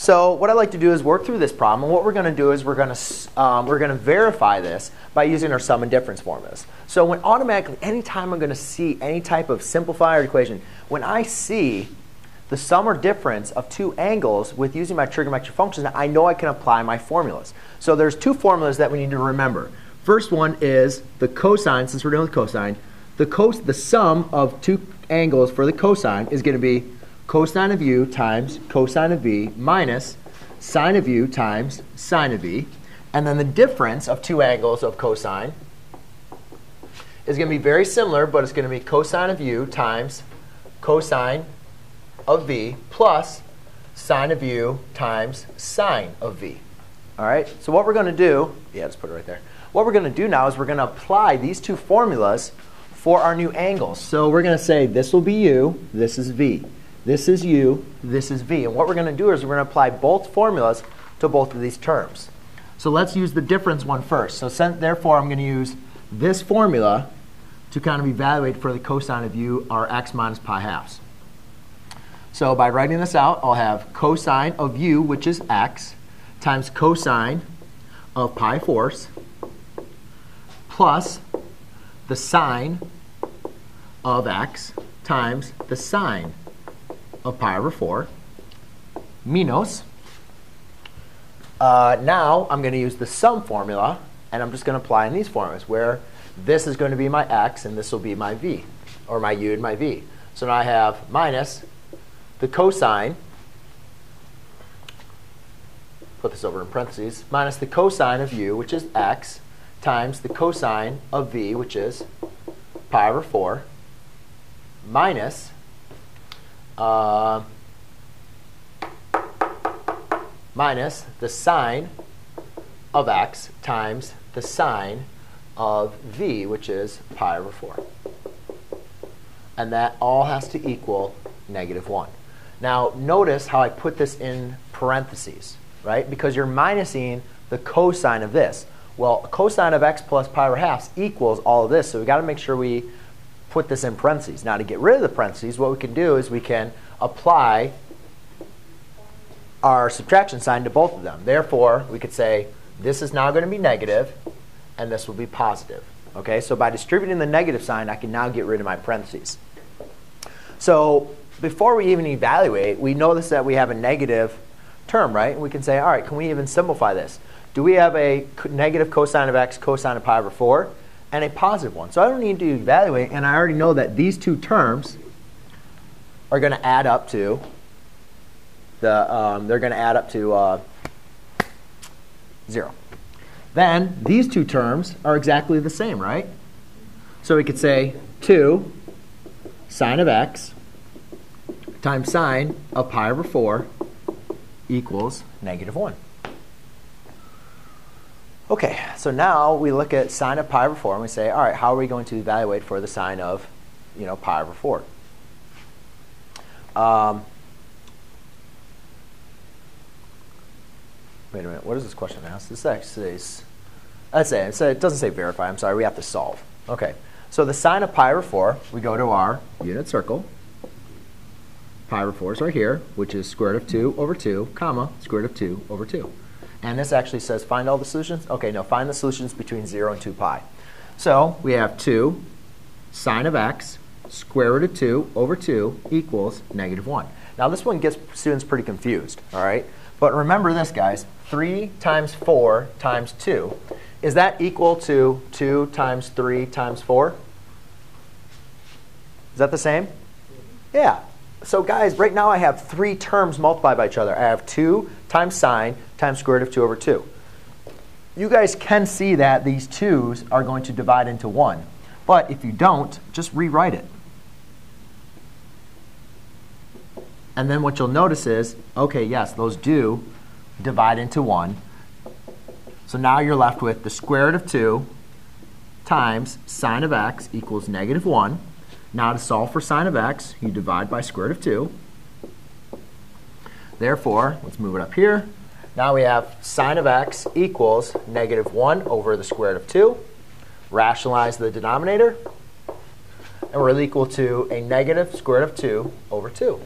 So what I like to do is work through this problem. And what we're going to do is we're going to verify this by using our sum and difference formulas. So when automatically, anytime I'm going to see any type of simplifier equation, when I see the sum or difference of two angles with using my trigonometric functions, I know I can apply my formulas. So there's two formulas that we need to remember. First one is the cosine, since we're dealing with cosine. The sum of two angles for the cosine is going to be cosine of u times cosine of v minus sine of u times sine of v. And then the difference of two angles of cosine is going to be very similar, but it's going to be cosine of u times cosine of v plus sine of u times sine of v. All right? So what we're going to do, yeah, just put it right there. What we're going to do now is we're going to apply these two formulas for our new angles. So we're going to say this will be u, this is v. This is u, this is v. And what we're going to do is we're going to apply both formulas to both of these terms. So let's use the difference one first. So therefore, I'm going to use this formula to kind of evaluate for the cosine of u, our x minus pi halves. So by writing this out, I'll have cosine of u, which is x, times cosine of pi fourths plus the sine of x times the sine of pi over 4 minus. Now I'm going to use the sum formula, and I'm just going to apply in these formulas, where this is going to be my x, and this will be my v, or my u and my v. So now I have minus the cosine, put this over in parentheses, minus the cosine of u, which is x, times the cosine of v, which is pi over 4, minus the sine of x times the sine of v, which is pi over 4. And that all has to equal negative 1. Now, notice how I put this in parentheses, right? Because you're minusing the cosine of this. Well, cosine of x plus pi over halves equals all of this. So we've got to make sure we put this in parentheses. Now, to get rid of the parentheses, what we can do is we can apply our subtraction sign to both of them. Therefore, we could say this is now going to be negative, and this will be positive. Okay? So by distributing the negative sign, I can now get rid of my parentheses. So before we even evaluate, we notice that we have a negative term, right? And we can say, all right, can we even simplify this? Do we have a negative cosine of x cosine of pi over 4 and a positive one? So I don't need to evaluate, and I already know that these two terms are going to add up to the they're going to add up to 0. Then these two terms are exactly the same, right? So we could say 2 sine of x times sine of pi over 4 equals negative 1. OK, so now we look at sine of pi over 4, and we say, all right, how are we going to evaluate for the sine of pi over 4? Wait a minute, what does this question ask? This actually says, it doesn't say verify. I'm sorry, we have to solve. OK, so the sine of pi over 4, we go to our unit circle. Pi over 4s are here, which is square root of 2 over 2, comma, square root of 2 over 2. And this actually says find all the solutions. OK, no, find the solutions between 0 and 2 pi. So we have 2 sine of x square root of 2 over 2 equals negative 1. Now, this one gets students pretty confused, all right? But remember this, guys. 3 times 4 times 2. Is that equal to 2 times 3 times 4? Is that the same? Yeah. So guys, right now I have three terms multiplied by each other. I have 2 times sine times square root of 2 over 2. You guys can see that these 2's are going to divide into 1. But if you don't, just rewrite it. And then what you'll notice is, OK, yes, those do divide into 1. So now you're left with the square root of 2 times sine of x equals negative 1. Now, to solve for sine of x, you divide by square root of 2. Therefore, let's move it up here. Now we have sine of x equals negative 1 over the square root of 2. Rationalize the denominator. And we're equal to a negative square root of 2 over 2.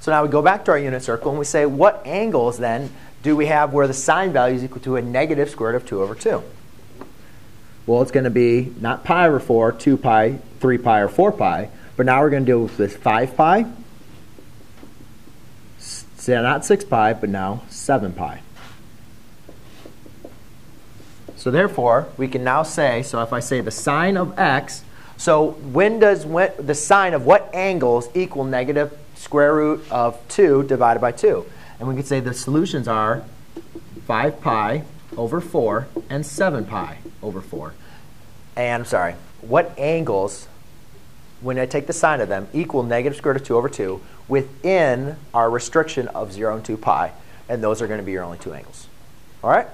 So now we go back to our unit circle and we say, what angles then do we have where the sine value is equal to a negative square root of 2 over 2? Well, it's going to be not pi over 4, 2 pi, 3 pi, or 4 pi. But now we're going to deal with this 5 pi. So not 6 pi, but now 7 pi. So therefore, we can now say, so if I say the sine of x, so when does the sine of what angles equal negative square root of 2 divided by 2? And we could say the solutions are 5 pi over 4 and 7 pi over 4. And I'm sorry, what angles, when I take the sine of them, equal negative square root of 2 over 2 within our restriction of 0 and 2 pi. And those are going to be your only two angles. All right?